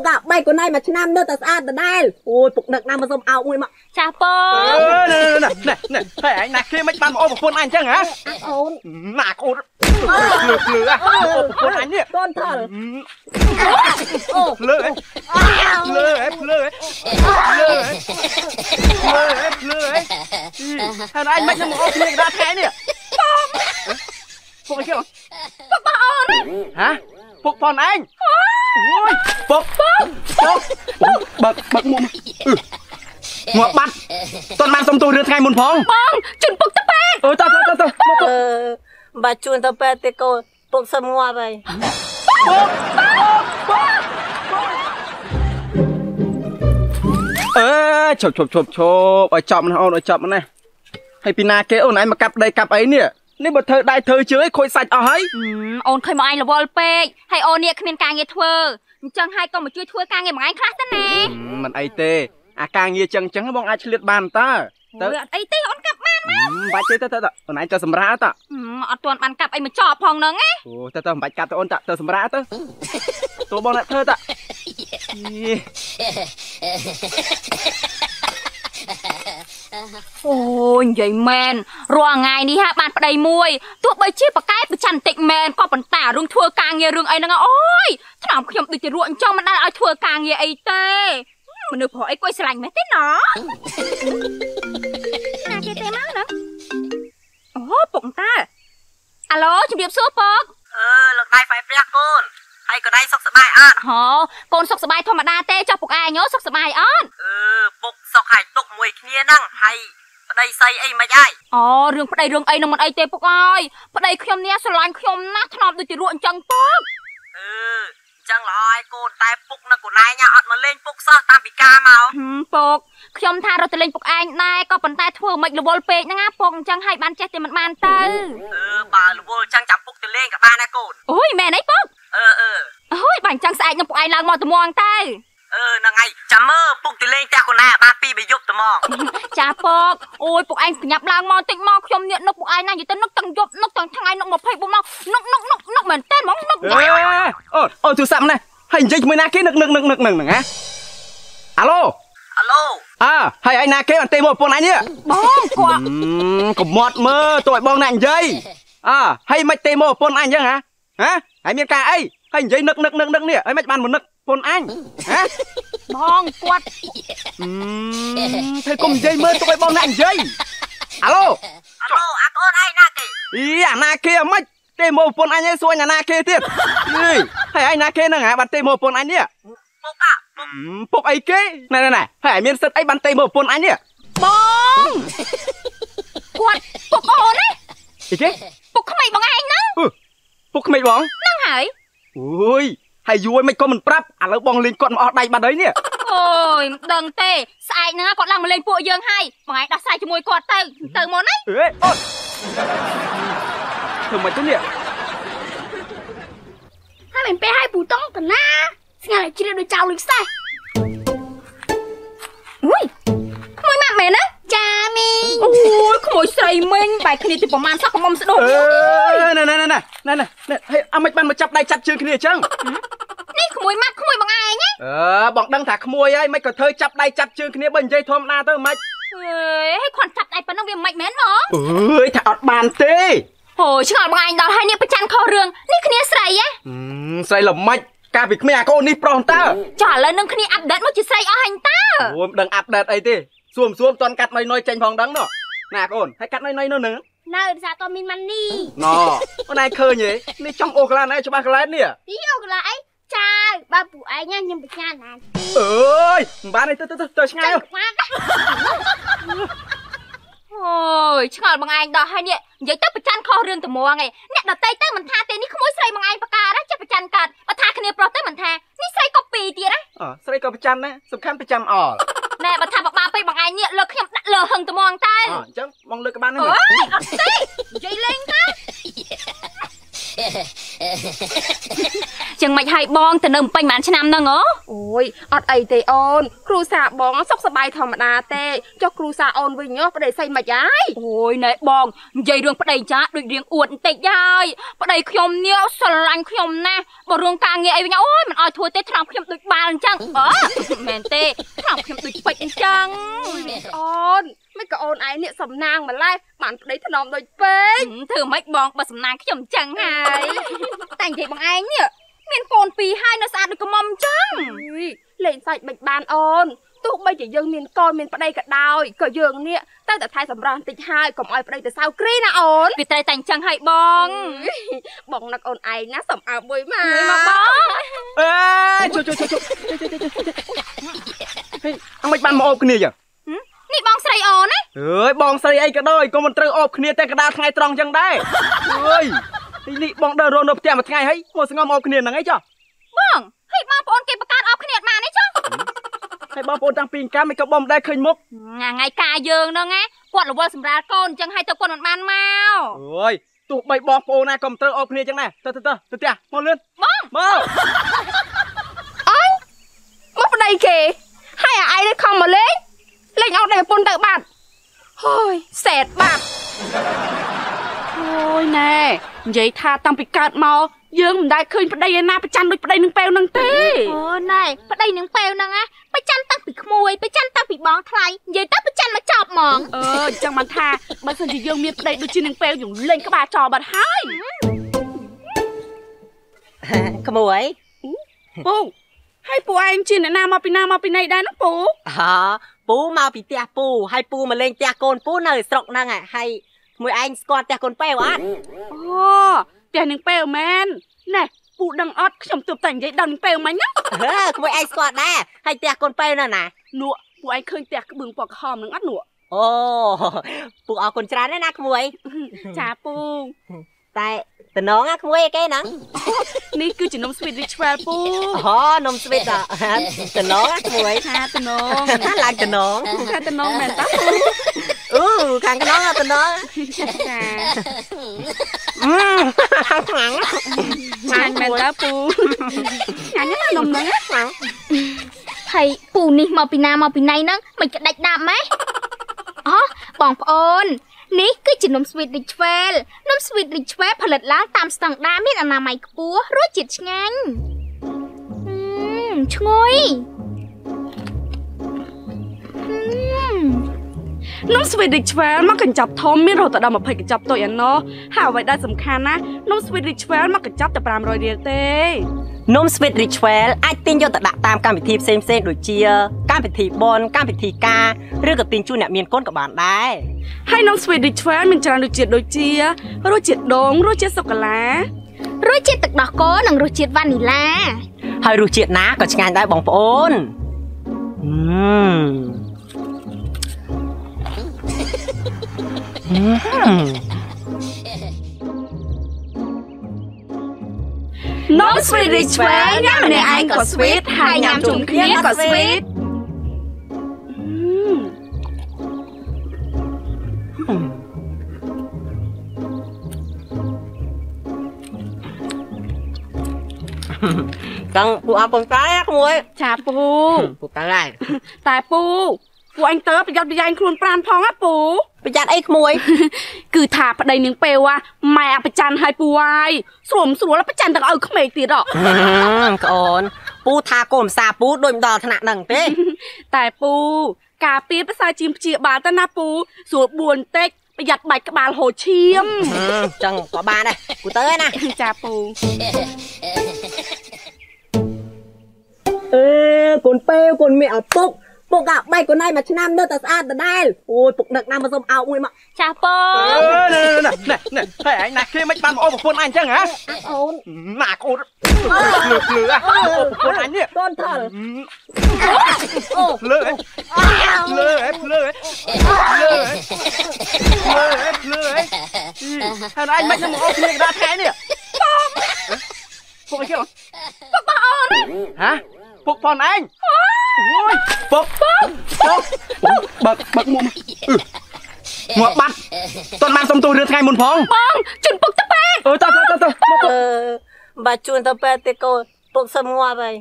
กอะใบกูนายมาชนะเนื้อตาสะอาดแต่ได้โอ้ยปุกเด็กนำมาส่งเอาอุ้ยมาชาปองเนี่ยเฮ้ยไอ้หนักที่ไม่ปั๊มโอ้ปุกคนอันจังฮะโอ้หนักโอ้เหลือโอ้ปุกคนอันเนี่ยต้นท่อนเลยถ้าได้ไม่ใช่หมอเลี้ยงได้แค่เนี่ยพวกไอ้เขี้ยวพวกปลาอ่อนฮะพวกปอนอังพวกบักมุมหัวบัดตอนมันสมตัวเดือดไงมุนพองพองจุนพวกตะเปะต่อบัดจุนตะเปะเตโกพวกสมัวไปชบไอจับมันเอาไอจับมันนะให้ปีนาเกอไหนมากับใดกับไอเนี่ยนี่บทเธอได้เธอเชื้อคอยใส่เอาให้โอนเคยมาไอละวอลเป้ให้โอนเนี่ยขมิ้นกางเงยเธอจังให้ก็มาช่วยเธอกางเงยเหมือนไอคลาสนั่นเองมันไอเต้กางเงยจังให้มองไอเฉลี่ยบานตาไอเต้โอนกลับมันมั้ยไปเจอเธอไหนจะสมราตะอดตัวมันกลับไอมันจอบพองเนงไงโอ้เธอไปกลับโอนเธอสมราตะตัวบอลเธอตะโอ้ยใหญ่แมนรัวไงนี่ฮะบานปลายมวยตัวใบชี้ปากไก่ไปฉันติกแมนก็ปันตารุ่งทัวกางเงยรุ่งไอ้นางโอ้ยถนอมขยมติดจะรวนจ้องมันได้เอาทัวกางเงยไอ้เต้มันนึกพอไอ้กล้วยสลังไหมเต้เนาะนาเกเต้มากนะโอ้ปงตาอะโลจุดเดียบซัวปกหลังได้ไฟเปรี้ยกูนใครก็ได้สุขสบายอ่ะโหโกนสุขสบายธรรมดาเต้เจ้าปุกไอ้เนาะสุขสบายอ่ะปุกสกายตกมวยเนี้ยนั่งให้ปะไดใส่ไอ้มาได้อ๋อเรื่องปะไดเรื่องไอ้น้องมันไอ้เต้ปุกไอ้ปะไดขยมเนี้ยสลายขยมนะถนอมดูจิรวนจังปุ๊บจังลอยโกนตายปุกนะกูนายเนี่ยอดมาเล่นปุกซะตามปีกาเมาปุกขยมท่าเราจะเล่นปุกไอ้นายก็ปันตายทั่วไม่ระบอลเป๊ะนะงาปุกจังให้บ้านเจ๊เต็มมันบ้านเต้ป่าระบอลจังจับปุกจะเล่นกับบ้านนะโกนโอ้ยแม่ไหนปุกเฮ้ยบังจังสายยังปุกไอ้ลางมอตะมองเต้นางไงจ้าเมื่อปุกตีเล่งแต่คนน่ะบ้าปีไปยุบตะมองจ้าปุกโอ้ยปุกไอ้หยับลางมอติมอขยมเนี่ยนกปุกไอ้นางอยู่เต้นนกตังยุบนกตังทางไอ้นกหมดเพย์ปุกมองนกเหมือนเต้นมองนกใหญ่โอ้ถือซ้ำนะให้ยิงมือนาเก้หนึ่งฮะอะโลให้ไอ้นาเก้มันเตะหมดปุกไอ้เนี่ยบ้องกว่าก็หมดมือตัวบ้องนั่นยิงให้ไม่เตะหมดปุกไอ้ยังฮะให้เมียกาไอ้ให้ยิงนึกเนี่ยไอ้ไม่บานมันนึกปนอังฮะบองกวดเธอกลมใจเมื่อตัวไปบองนั่งใจอะโลอาโกนไอ้นาเกะนาเกะไม่เตโมปนอันยังสวยนาเกะเทียบให้ไอ้นาเกะนั่งหาบันเตโมปนอันเนี่ยปุ๊กไอ้เกะไหนให้เมียนเซตไอ้บันเตโมปนอันเนี่ยบองกวดปุ๊กโอ้ยไอ้เกะปุ๊กขมิ้นบองไอ้นั่งปุ๊กขมิ้นบองนั่งหายโอ้ยให้ยุ้ยไม่ก็มันปรับแล้วบองเล่นกดมาออกได้มาได้เนี่ยโอ้ยดังเตะสายนะกดลังมาเล่นปวดเยืองให้บางไอ้ดักสายจมูกกดเติมหมดไหมเอ้ยอดทำไมเจ้าเนี่ยให้เหม็นไปให้ปูต้องแต่หน้าสิ่งอะไรจีเรียดโดยเจ้าลิกใส่อุ้ยขโมยมาเหม็นนะจามิโอ้ยขโมยใส่เม้งไปคดีติดประมาณสักมอมสะดุดนั่นให้เอาไม่ปันมาจับได้จับเชือกนี่จังนี่ขโมยมัดขโมยบังไอ้เนี่ยบอกดังถ้าขโมยไอ้ไม่ก็เธอจับได้จับเชือกนี่บันใจทอมนาเธอไม่ให้ขวัญจับได้ปันต้องเวียนไม่แม่นหรอถ้าอดบานเต้โหเชื่อบังไอ้ดาวให้เนี่ยประจันข้อเรื่องนี่คดีใส่ยะใส่หล่อไม่กาบิกไม่อยากโกนี่ปลอมเต้จ่อเลยนึงคดีอัปเดตมันจะใส่เอาหันเต้โหดังอัปเดตไอ้เต้ซุ่มตอนกัดน้อยๆเจงพองดังเนาะนาโกนให้กัดน้อยๆหนึ่งน่าอึดซาตอมินมันนี่นอวันไหนเคยเนี่ยในช่องโอกลาไอ้ชาวบ้านกลาเนี่ยนี่โอกลาไอ้ชาบ้าปู่ไอ้เนี่ยยังเป็นงานนะเอ้ยบ้านไอ้เตอช่างโอ้ยช่างบังไอ้ดอกให้เนี่ยเดี๋ยวเต้ประจันคอเรื่องแต่มัวไงเนี่ยดอกเต้มันทาเต้นี่ขโมยใส่บังไอ้ปากกาได้จะประจันกัดมาทาคะแนนโปรเต้มันทานี่ใส่กบปีเดียนะใส่กบประจันนะสำคัญประจำออกแม่มาทำออกมาไปบางไอเนี่ยเลิกขยับเลิกหังตะมองตายจังมองเลิกกับบ้านนั่นเหรอเฮ้ยเต้ใจเล่นนะ จังไม่ให้บองแต่นมไปมันชนะนังอ๋อโอ้ยอดไอเตออนครูสาบองสกสบายธรรมดาเตเจ้าครูสาออนวิ่งเงาะประเดี๋ยวใส่มาย้ายโอ้ยนายบองใหญ่เรื่องประเดี๋ยวจ้าด้วยเรื่องอวดเตยย้ายประเดี๋ยวขยมเนี้ยสลังขยมนะบรวงกลางเงี้ยไอ้วิ่งเงาะโอ้ยมันอดทัวเตทรัมขยมตุยบานจังอ๋อแมนเตทรัมขยมตุยไปจังออนไม่ก็ออนไอเนี่ยสำนางมาไล่มันประเดี๋ยวถนอมโดยเป้งเธอไม่บองมาสำนางขยมจังไงแต่งใจบางไอเนี่ยเมียนโกนปีให้นะสะอาดก็มอมจังเล่นใส่ใบบานออนตู้ใบจะยังเมียนกอนเมียนประเดี๋ยวกระดอยก็ยังเนี่ยตั้งแต่ท้ายสำราญติดให้กับออยประเดี๋ยวแต่สาวกรีน่ะออนกิตใจแต่งจังให้บองบองนักออนไอนะสำอาบุยมาบองเอ้ยจุ๊อังไม่บานมาอบกันเนี่ยจ้ะนี่บองใส่ออนนะเอ้ยบองใส่ไอกระดอยก็มันเตยอบกันเนี่ยแต่กระดาษไงตรองจังได้เฮ้ยนี่บองเดินรอนอบเตียมาไงให้มัวสงอมอบขณีนังไงจ้ะบองให้บองปนเก็บประการอบขณีมาไงจ้ะให้บองปนตังปีนก้าไม่กับบองได้เคยมุกไงกาเยิงเนาะไงกวดหรือว่าสำราญก้นจังให้ตะกวนมันเมาเฮ้ยตัวใบบองโปนายก็มันเตยอบขณีจังไงเตยเตียมาเลื่อนบองมาไอ้มาเป็นไงเกยให้ไอ้ได้คำมาเล่นเล่นเอาแต่ปนเตยบาดเฮ้ยเศษบาดโอ้ยแน่ยายทาตั้งไปเกิดมาเยื่อมันได้คืนประเดี๋ยวนาประจันโดยประเดี๋ยวนึงเปลวนึงเต้โอ้นายประเดี๋ยวนึงเปลวนึงอะประจันตั้งไปขโมยประจันตั้งไปบ้องใครยายตั้งประจันมาจับหมองจังมันทามันส่วนที่เยื่อมีประเดี๋ยวดูจีนึงเปลวอยู่เล่นกระบาจอบัดให้ขโมยปูให้ปูไอ้จีนนามาปีนามาปีในได้นะปูอ๋อปูมาปีเตียปูให้ปูมาเล่นเตียโกนปูหน่อยสกนังอะให้มวยไอ้กอดแต่คนเป้วอ่ะโอ้แต่หนึ่งเป้วแมนน่ะปูดังออดขยมตุบแต่งใจดังเป้วมันนะมวยไอ้กอดได้ให้แต่คนเป้วน่ะนะหนูปูไอ้เคยแต่กระบึงปอกหอมหนึ่งอัดหนูโอ้ปูเอาคนชราแน่นะมวยจ้าปูแต่น้องอะขโมยแกนังนี่คือจีนมสวีทริชแวร์ปูอ๋อนมสวีทอ่ะแต่น้องอะขโมยค่ะแต่น้องน่ารักแต่น้องค่ะแต่น้องแมนต้าปูขังกันน้องอะแต่น้องขังแมนต้าปูขังนี่มันนมเนื้อขังไทยปูนี่มาปีนามาปีในนั่งมันจะได้ดำไหมอ๋อป่องปอนนี่คือจีนนมสวีทริชเวลนมสวีทริชเวลผลิตล้างตามสแตนดาร์ดมีอนามัยปัวรู้จิตงันช่วยนมสวีทริชเวลมักกันจับทอมมีเราแต่ดำมาเผยกันจับตัวอย่างเนาะหาไว้ได้สำคัญนะนมสวีทริชเวลมักกันจับแต่ปรามรอยเดียเต้นมสวีทริชเวลไอตินโยตระตามการพิธีเซมเซนโดยเชียการพิธีบอลการพิธีกาเรื่องกับตินจูเนี่ยมีนก้นกับบานได้ให้นมสวีทริชเวลมีนจานโดยเจียโดยเชียรู้เจียดงรู้เจียสกลารู้เจียตึกดอกโก้หนังรู้เจียวานิลาให้รู้เจียนะก็ใช้งานได้บองปอนน้องสวีทริชเวลย่ามันในไอ้ก็สวีทหายยามจุ่มเคี้ยก็สวีทต้องปูเอาปูตายขโมยจ่าปูปูตายได้ตายปูปูอังเตอร์ประหยัดประหยัดครูนปราณพองอะปูประหยัดไอ้ขโมยคือถาประเดี๋ยวนึงเปวะแม่ประจันให้ปูไว้สวมสวมแล้วประจันต่างเอาขมตีดอกกอนปูทากลมซาปูโดยดอขนาดหนึ่งเต้แต่ปูกาปีภาษาจีนจีบาตนาปูสวมบวนเต็กประหยัดใบกระบาลโหเชียมจังกบาลเลยกูเต้นะจ่าปูกนเปวกนไม่เอาปุ๊กปกอะใบก็ได้มาชนะเนื้อแต่สะอาดแต่ได้โอ้ยปกหนักน้ำผสมเอาอุ้ยมาชาปองเนี่ยเฮ้ยนักที่ไม่ปั้นโอ้ปกปนอันจังฮะโอ้หนักโอ้เหลือโอ้ปกปนอันเนี่ยต้นเถิดเลยอะไรไม่ใช่หมอเพียงดาแท้เนี่ยปกไปเกี่ยวปกปนอันฮะปกปนอันป๊อกป๊อกป๊อกบักมุมหมวกบัตรต้นมันสมตัวเรือไงมุนพองปองจุนปกตะแปก tak. Bacun sampai hati kau. Tuk semua, bai.